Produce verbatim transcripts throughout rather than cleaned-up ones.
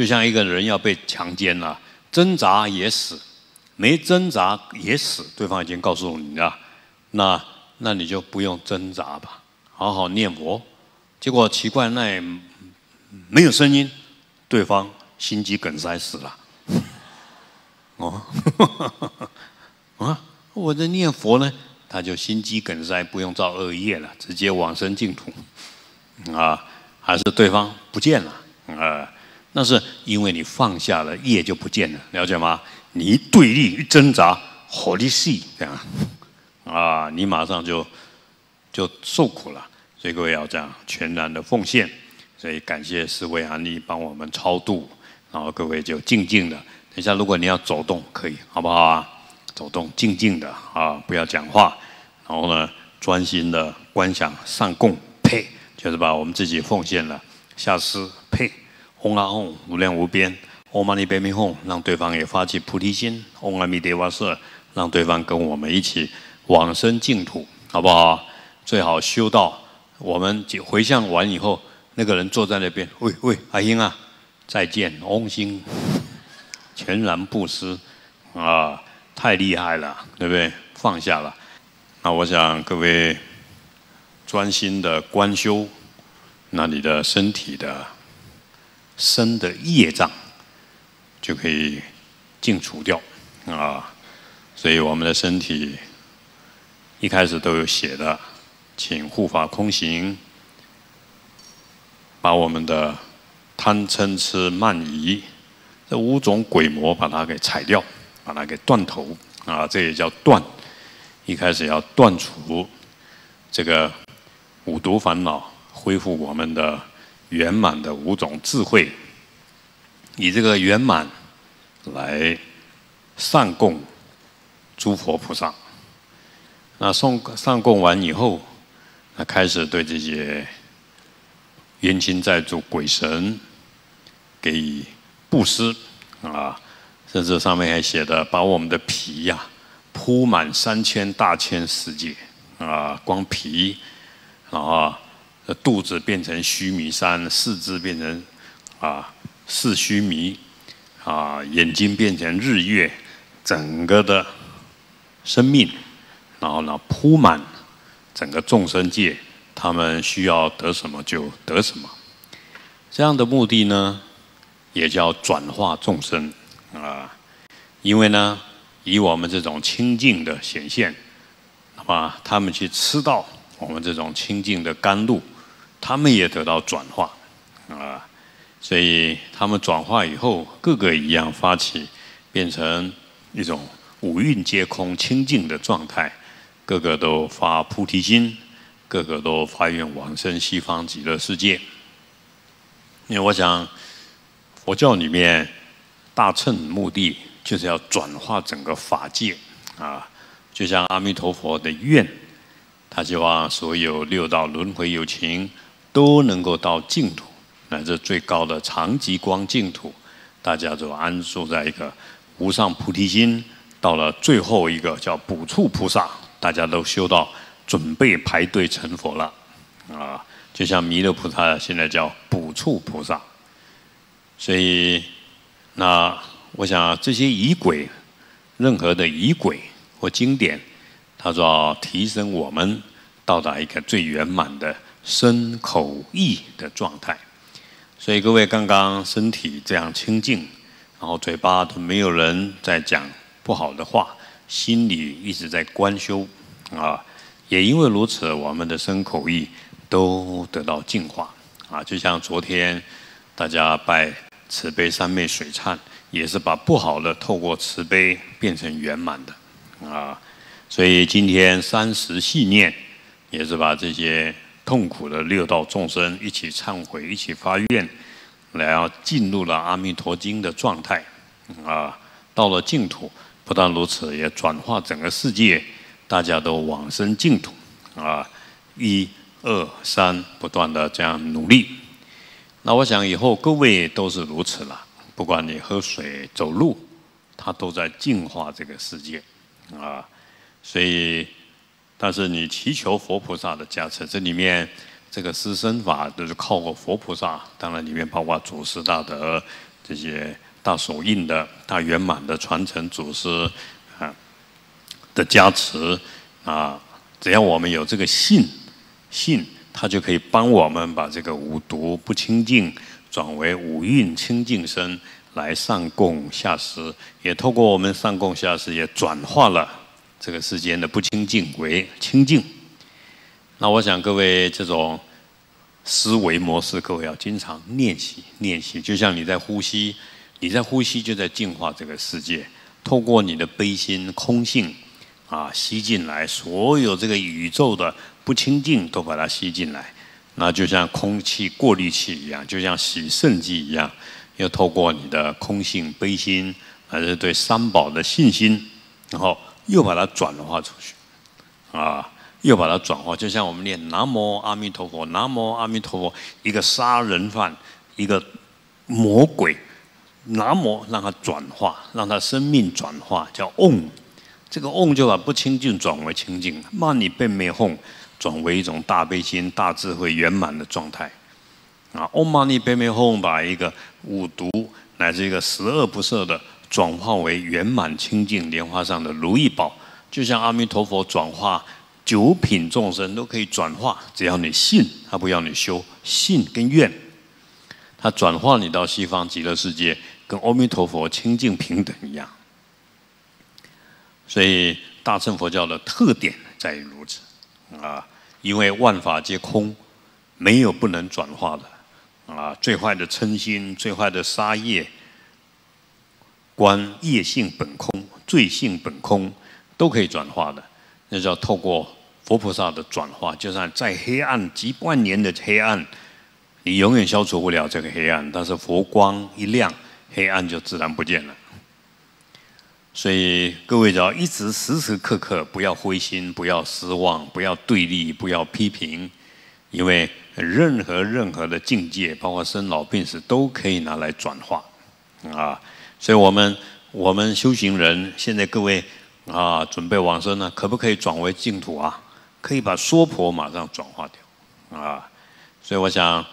就像一个人要被强奸了、啊，挣扎也死，没挣扎也死，对方已经告诉你了，那那你就不用挣扎吧，好好念佛。结果奇怪，那也没有声音，对方心肌梗塞死了。哦，啊，我在念佛呢，他就心肌梗塞，不用造恶业了，直接往生净土。啊，还是对方不见了啊。呃那是因为你放下了业就不见了，了解吗？你一对立一挣扎，火力细这样啊，你马上就就受苦了。所以各位要这样全然的奉献。所以感谢四位安利帮我们超度，然后各位就静静的。等一下，如果你要走动可以，好不好啊？走动静静的啊，不要讲话，然后呢专心的观想上供配，就是把我们自己奉献了下施配。嗡啊嗡，无量无边，唵嘛呢叭咪吽，让对方也发起菩提心，唵阿弥陀佛舍，让对方跟我们一起往生净土，好不好？最好修到我们回向完以后，那个人坐在那边，喂喂，阿英啊，再见，嗡心，全然布施，啊，太厉害了，对不对？放下了。那我想各位专心的观修，那你的身体的。身的业障就可以净除掉啊，所以我们的身体一开始都有写的，请护法空行，把我们的贪嗔痴慢疑这五种鬼魔把它给踩掉，把它给断头啊，这也叫断。一开始要断除这个五毒烦恼，恢复我们的。圆满的五种智慧，以这个圆满来上供诸佛菩萨。那送上供完以后，那开始对这些冤亲债主、鬼神给予布施啊，甚至上面还写的把我们的皮呀、啊、铺满三千大千世界啊，光皮，然后。肚子变成须弥山，四肢变成啊四须弥，啊眼睛变成日月，整个的生命，然后呢铺满整个众生界，他们需要得什么就得什么。这样的目的呢，也叫转化众生啊，因为呢以我们这种清净的显现，那么他们去吃到我们这种清净的甘露。他们也得到转化，啊，所以他们转化以后，各个一样发起，变成一种五蕴皆空清净的状态，各个都发菩提心，各个都发愿往生西方极乐世界。因为我想，佛教里面大乘目的就是要转化整个法界，啊，就像阿弥陀佛的愿，他希望所有六道轮回有情。都能够到净土，乃至最高的常寂光净土，大家就安住在一个无上菩提心。到了最后一个叫补处菩萨，大家都修到准备排队成佛了啊！就像弥勒菩萨现在叫补处菩萨，所以那我想这些仪轨，任何的仪轨或经典，它就要提升我们到达一个最圆满的。身口意的状态，所以各位刚刚身体这样清净，然后嘴巴都没有人在讲不好的话，心里一直在观修啊，也因为如此，我们的身口意都得到净化啊。就像昨天大家拜慈悲三昧水忏，也是把不好的透过慈悲变成圆满的啊。所以今天三十细念，也是把这些。痛苦的六道众生一起忏悔，一起发愿，然后进入了阿弥陀经的状态，啊，到了净土。不但如此，也转化整个世界，大家都往生净土，啊，一二三，不断的这样努力。那我想以后各位都是如此了，不管你喝水、走路，它都在净化这个世界，啊，所以。但是你祈求佛菩萨的加持，这里面这个施身法就是靠过佛菩萨，当然里面包括祖师大德、这些大手印的、大圆满的传承祖师啊的加持啊，只要我们有这个信，信它就可以帮我们把这个五毒不清净转为五蕴清净身，来上供下施，也透过我们上供下施，也转化了这个世间的不清净为清净。那我想各位这种思维模式，各位要经常练习练习，就像你在呼吸，你在呼吸就在净化这个世界。透过你的悲心空性啊，吸进来所有这个宇宙的不清净，都把它吸进来。那就像空气过滤器一样，就像洗肾机一样，要透过你的空性悲心，还是对三宝的信心，然后又把它转化出去啊。又把它转化，就像我们念南无阿弥陀佛，南无阿弥陀佛，一个杀人犯，一个魔鬼，南无让他转化，让他生命转化，叫嗡。这个嗡就把不清净转为清净，慢你被灭哄，转为一种大悲心、大智慧圆满的状态。啊，嗡嘛呢呗咪吽，把一个五毒乃至一个十恶不赦的转化为圆满清净莲花上的如意宝，就像阿弥陀佛转化。九品众生都可以转化，只要你信，他不要你修。信跟愿，他转化你到西方极乐世界，跟阿弥陀佛清净平等一样。所以大乘佛教的特点在于如此啊，因为万法皆空，没有不能转化的啊。最坏的嗔心，最坏的杀业，观业性本空，罪性本空，都可以转化的。那叫透过佛菩萨的转化，就算在黑暗几万年的黑暗，你永远消除不了这个黑暗，但是佛光一亮，黑暗就自然不见了。所以各位只要一直时时刻刻不要灰心，不要失望，不要对立，不要批评，因为任何任何的境界，包括生老病死，都可以拿来转化啊。所以我们我们修行人，现在各位。啊，准备往生呢，可不可以转为净土啊？可以把娑婆马上转化掉啊！所以我想，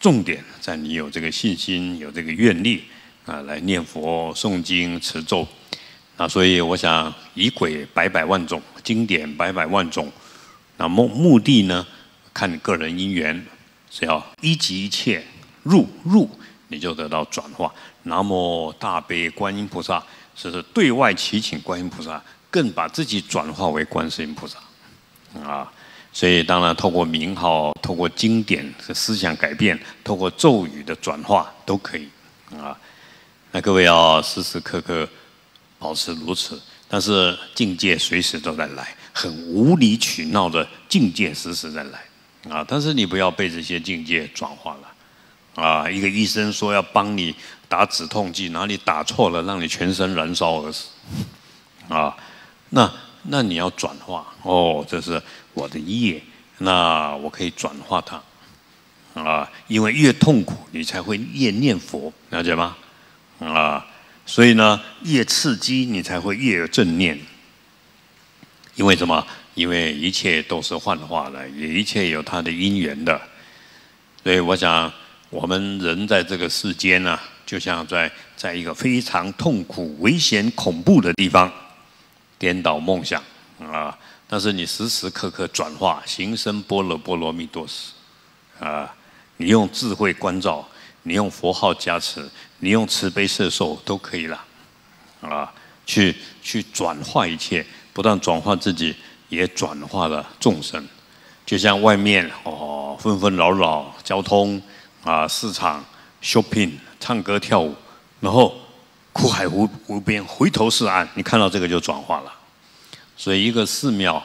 重点在你有这个信心，有这个愿力啊，来念佛、诵经、持咒。那所以我想，仪轨百百万种，经典百百万种。那目目的呢，看你个人因缘，只要一即一切入入，你就得到转化。南无大悲观音菩萨。就是对外祈请观音菩萨，更把自己转化为观世音菩萨，啊，所以当然透过名号、透过经典的思想改变、透过咒语的转化都可以，啊，那各位要时时刻刻保持如此，但是境界随时都在来，很无理取闹的境界时时在来，啊，但是你不要被这些境界转化了。啊，一个医生说要帮你打止痛剂，哪里打错了，让你全身燃烧而死，啊，那那你要转化哦，这是我的业，那我可以转化它，啊，因为越痛苦你才会越念佛，了解吗？啊，所以呢，越刺激你才会越有正念，因为什么？因为一切都是幻化的，也一切有它的因缘的，所以我想。我们人在这个世间呢、啊，就像在在一个非常痛苦、危险、恐怖的地方，颠倒梦想啊！但是你时时刻刻转化，行深般若波罗蜜多时啊！你用智慧关照，你用佛号加持，你用慈悲摄受都可以了啊！去去转化一切，不但转化自己，也转化了众生。就像外面哦，纷纷扰扰，交通。啊，市场 shopping 唱歌跳舞，然后苦海无无边，回头是岸。你看到这个就转化了。所以一个寺庙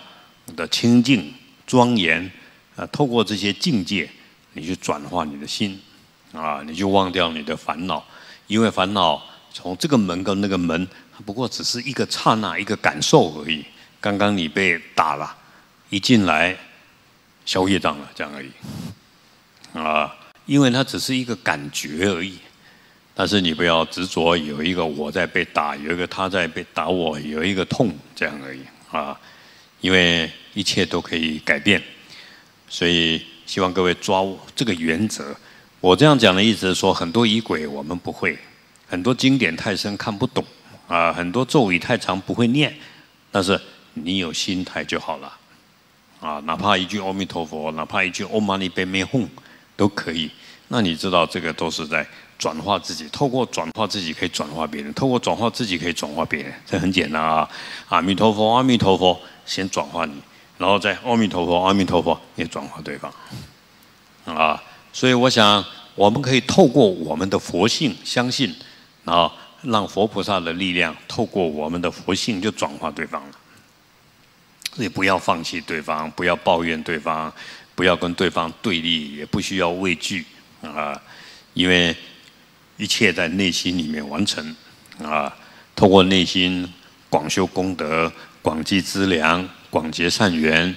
的清净庄严，啊，透过这些境界，你去转化你的心，啊，你就忘掉你的烦恼，因为烦恼从这个门跟那个门，不过只是一个刹那一个感受而已。刚刚你被打了，一进来消业障了，这样而已，啊。因为它只是一个感觉而已，但是你不要执着有一个我在被打，有一个他在被打我，有一个痛这样而已啊！因为一切都可以改变，所以希望各位抓这个原则。我这样讲的意思是说，很多仪轨我们不会很多经典太深看不懂啊，很多咒语太长不会念，但是你有心态就好了啊，哪怕一句阿弥陀佛，哪怕一句唵嘛呢叭咪吽都可以。那你知道这个都是在转化自己，透过转化自己可以转化别人，透过转化自己可以转化别人，这很简单啊！阿弥陀佛，阿弥陀佛，先转化你，然后再阿弥陀佛，阿弥陀佛也转化对方啊！所以我想，我们可以透过我们的佛性，相信，然后让佛菩萨的力量透过我们的佛性就转化对方了。所以不要放弃对方，不要抱怨对方，不要跟对方对立，也不需要畏惧啊，因为一切在内心里面完成啊。透过内心广修功德，广积资粮，广结善缘。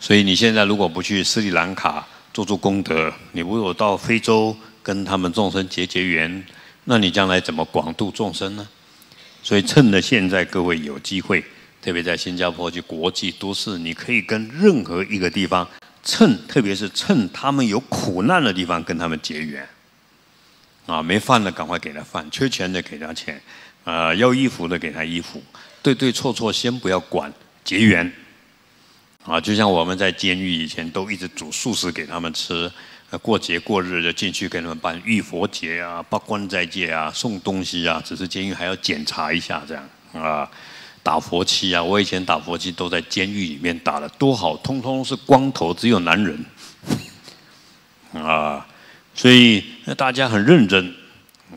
所以你现在如果不去斯里兰卡做做功德，你如果到非洲跟他们众生结结缘，那你将来怎么广度众生呢？所以趁着现在各位有机会，特别在新加坡去国际都市，你可以跟任何一个地方趁，特别是趁他们有苦难的地方跟他们结缘。啊，没饭的赶快给他饭，缺钱的给他钱，啊、呃，要衣服的给他衣服，对对错错先不要管，结缘。啊，就像我们在监狱以前都一直煮素食给他们吃，呃、过节过日就进去给他们办浴佛节啊、八关斋戒啊、送东西啊，只是监狱还要检查一下这样啊。打佛七啊，我以前打佛七都在监狱里面打的，多好，通通是光头，只有男人。啊。所以大家很认真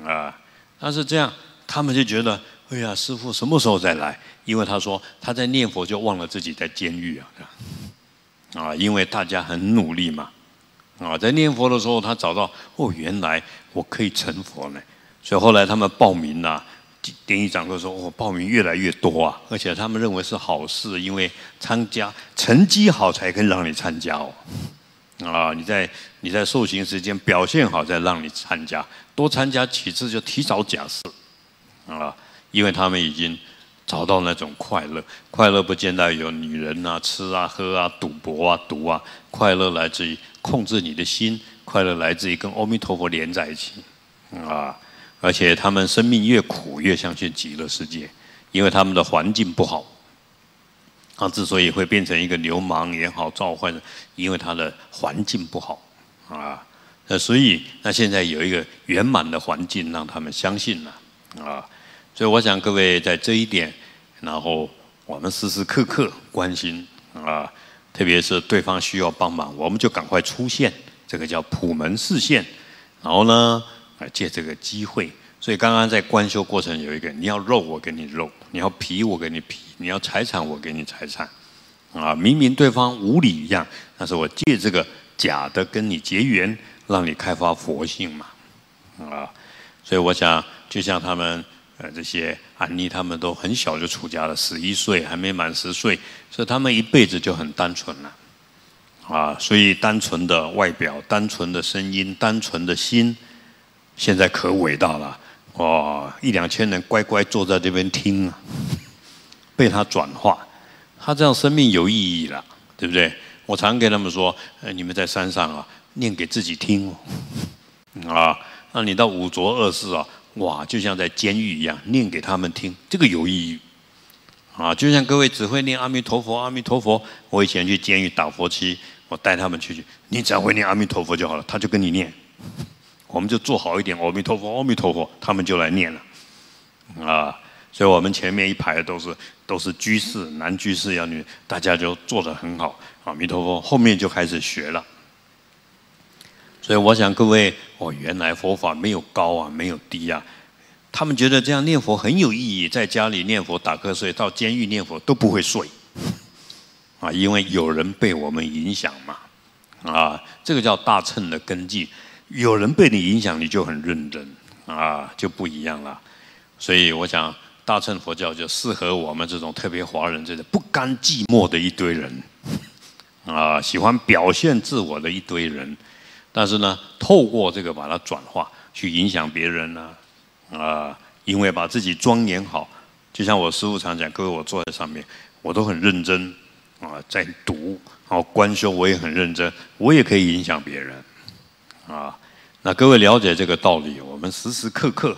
啊，但是这样他们就觉得，哎呀，师父什么时候再来？因为他说他在念佛就忘了自己在监狱啊，啊，因为大家很努力嘛，啊，在念佛的时候他找到哦，原来我可以成佛呢，所以后来他们报名啦、啊，典狱长就说哦，报名越来越多啊，而且他们认为是好事，因为参加成绩好才可以让你参加哦。啊，你在你在受刑时间表现好，再让你参加，多参加几次就提早假释，啊，因为他们已经找到那种快乐，快乐不见得有女人啊、吃啊、喝啊、赌博啊、毒啊，快乐来自于控制你的心，快乐来自于跟阿弥陀佛连在一起，啊，而且他们生命越苦越相信极乐世界，因为他们的环境不好。他之所以会变成一个流氓也好、造坏人，因为他的环境不好啊。那所以，那现在有一个圆满的环境让他们相信了啊。所以，我想各位在这一点，然后我们时时刻刻关心啊，特别是对方需要帮忙，我们就赶快出现，这个叫普门示现。然后呢，借这个机会。所以刚刚在观修过程有一个，你要肉我给你肉，你要皮我给你皮，你要财产我给你财产，啊，明明对方无理一样，但是我借这个假的跟你结缘，让你开发佛性嘛，啊，所以我想就像他们呃这些安妮他们都很小就出家了，十一岁还没满十岁，所以他们一辈子就很单纯了，啊，所以单纯的外表、单纯的声音、单纯的心，现在可伟大了。哦，一两千人乖乖坐在这边听啊，被他转化，他这样生命有意义了，对不对？我常跟他们说，呃，你们在山上啊，念给自己听哦，啊，那你到五浊恶世啊，哇，就像在监狱一样，念给他们听，这个有意义，啊，就像各位只会念阿弥陀佛，阿弥陀佛。我以前去监狱打佛七，我带他们去去，你只要会念阿弥陀佛就好了，他就跟你念。我们就做好一点，阿弥陀佛，阿弥陀佛，他们就来念了，啊，所以我们前面一排都是都是居士，男居士要女，大家就做得很好，阿弥陀佛，后面就开始学了。所以我想各位，哦，原来佛法没有高啊，没有低啊，他们觉得这样念佛很有意义，在家里念佛打瞌睡，到监狱念佛都不会睡，啊，因为有人被我们影响嘛，啊，这个叫大乘的根基。有人被你影响，你就很认真啊，就不一样了。所以我想，大乘佛教就适合我们这种特别华人这种不甘寂寞的一堆人啊，喜欢表现自我的一堆人。但是呢，透过这个把它转化，去影响别人呢，啊，啊，因为把自己庄严好。就像我师父常讲，各位我坐在上面，我都很认真啊，在读，然后观修我也很认真，我也可以影响别人。啊，那各位了解这个道理，我们时时刻刻